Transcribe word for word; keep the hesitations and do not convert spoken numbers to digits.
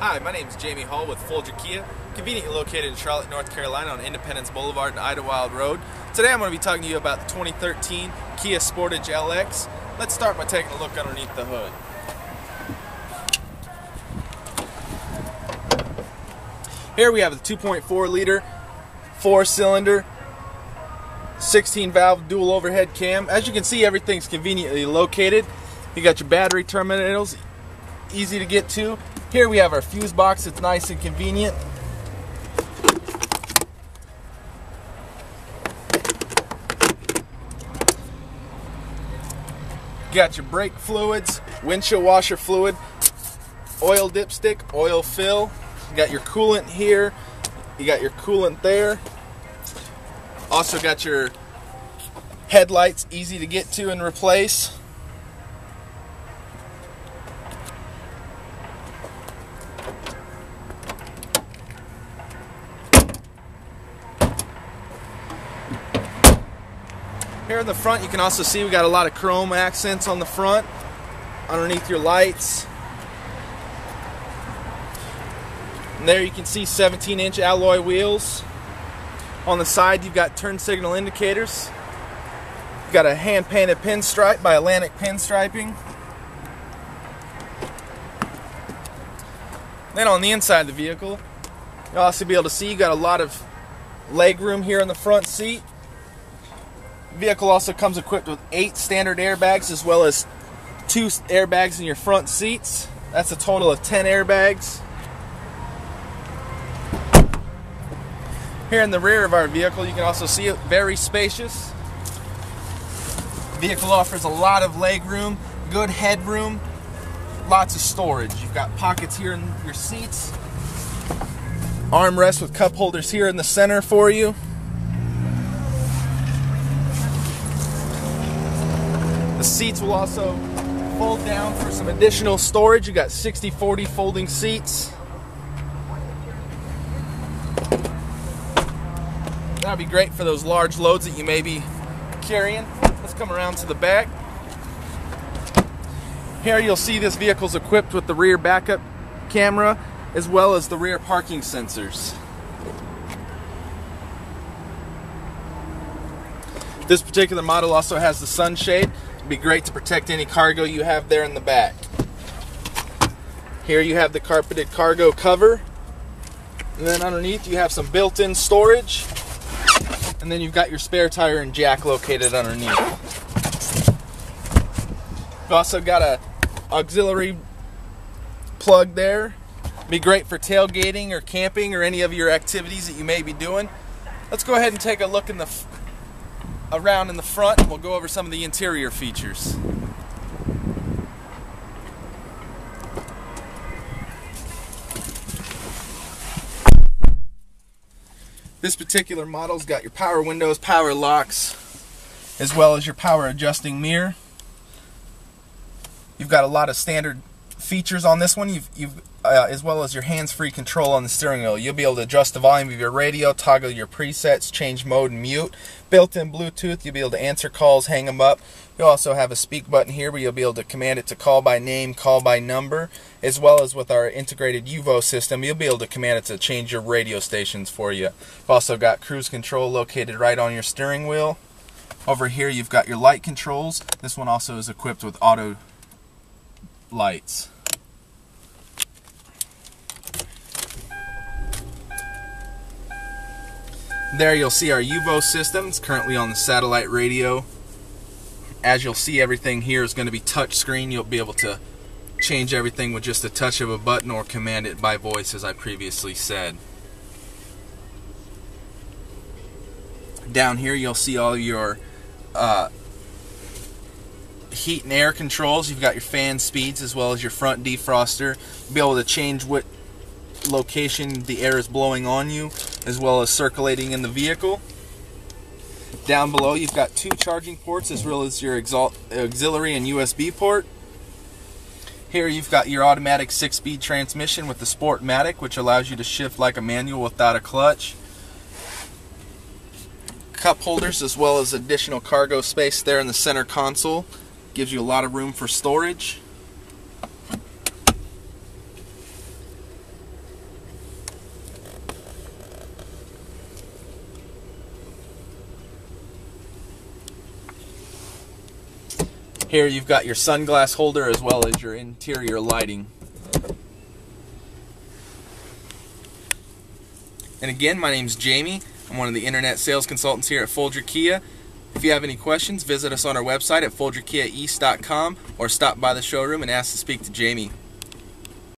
Hi, my name is Jamie Hall with Folger Kia, conveniently located in Charlotte, North Carolina on Independence Boulevard and Idlewild Road. Today I'm going to be talking to you about the twenty thirteen Kia Sportage L X. Let's start by taking a look underneath the hood. Here we have the two point four liter, four cylinder, sixteen valve dual overhead cam. As you can see, everything's conveniently located. You got your battery terminals, easy to get to. Here we have our fuse box, it's nice and convenient. You got your brake fluids, windshield washer fluid, oil dipstick, oil fill. You got your coolant here, you got your coolant there. Also got your headlights, easy to get to and replace. Here in the front, you can also see we got a lot of chrome accents on the front, underneath your lights. And there you can see seventeen inch alloy wheels. On the side, you've got turn signal indicators. You've got a hand-painted pinstripe by Atlantic Pinstriping. Then on the inside of the vehicle, you'll also be able to see you got a lot of leg room here in the front seat. The vehicle also comes equipped with eight standard airbags as well as two airbags in your front seats. That's a total of ten airbags. Here in the rear of our vehicle, you can also see it, very spacious. The vehicle offers a lot of leg room, good headroom, lots of storage. You've got pockets here in your seats, armrests with cup holders here in the center for you. The seats will also fold down for some additional storage. You've got sixty forty folding seats. That'll be great for those large loads that you may be carrying. Let's come around to the back. Here you'll see this vehicle's equipped with the rear backup camera as well as the rear parking sensors. This particular model also has the sunshade. Be great to protect any cargo you have there in the back. Here you have the carpeted cargo cover, and then underneath you have some built-in storage, and then you've got your spare tire and jack located underneath. You've also got a auxiliary plug there. Be great for tailgating or camping or any of your activities that you may be doing. Let's go ahead and take a look in the around in the front, and we'll go over some of the interior features. This particular model's got your power windows, power locks, as well as your power adjusting mirror. You've got a lot of standard features on this one, you've, you've, uh, as well as your hands-free control on the steering wheel. You'll be able to adjust the volume of your radio, toggle your presets, change mode and mute. Built-in Bluetooth, you'll be able to answer calls, hang them up. You'll also have a speak button here where you'll be able to command it to call by name, call by number, as well as with our integrated U V O system, you'll be able to command it to change your radio stations for you. You've also got cruise control located right on your steering wheel. Over here you've got your light controls. This one also is equipped with auto lights. There you'll see our U V O system. It's currently on the satellite radio. As you'll see, everything here is going to be touch screen. You'll be able to change everything with just a touch of a button or command it by voice, as I previously said. Down here you'll see all your uh, heat and air controls. You've got your fan speeds as well as your front defroster. You'll be able to change what location the air is blowing on you, as well as circulating in the vehicle. Down below you've got two charging ports as well as your auxiliary and U S B port. Here you've got your automatic six-speed transmission with the Sport Matic, which allows you to shift like a manual without a clutch. Cup holders as well as additional cargo space there in the center console. Gives you a lot of room for storage. Here you've got your sunglass holder as well as your interior lighting. And again, my name's Jamie. I'm one of the internet sales consultants here at Folger Kia. If you have any questions, visit us on our website at Folger Kia East dot com or stop by the showroom and ask to speak to Jamie.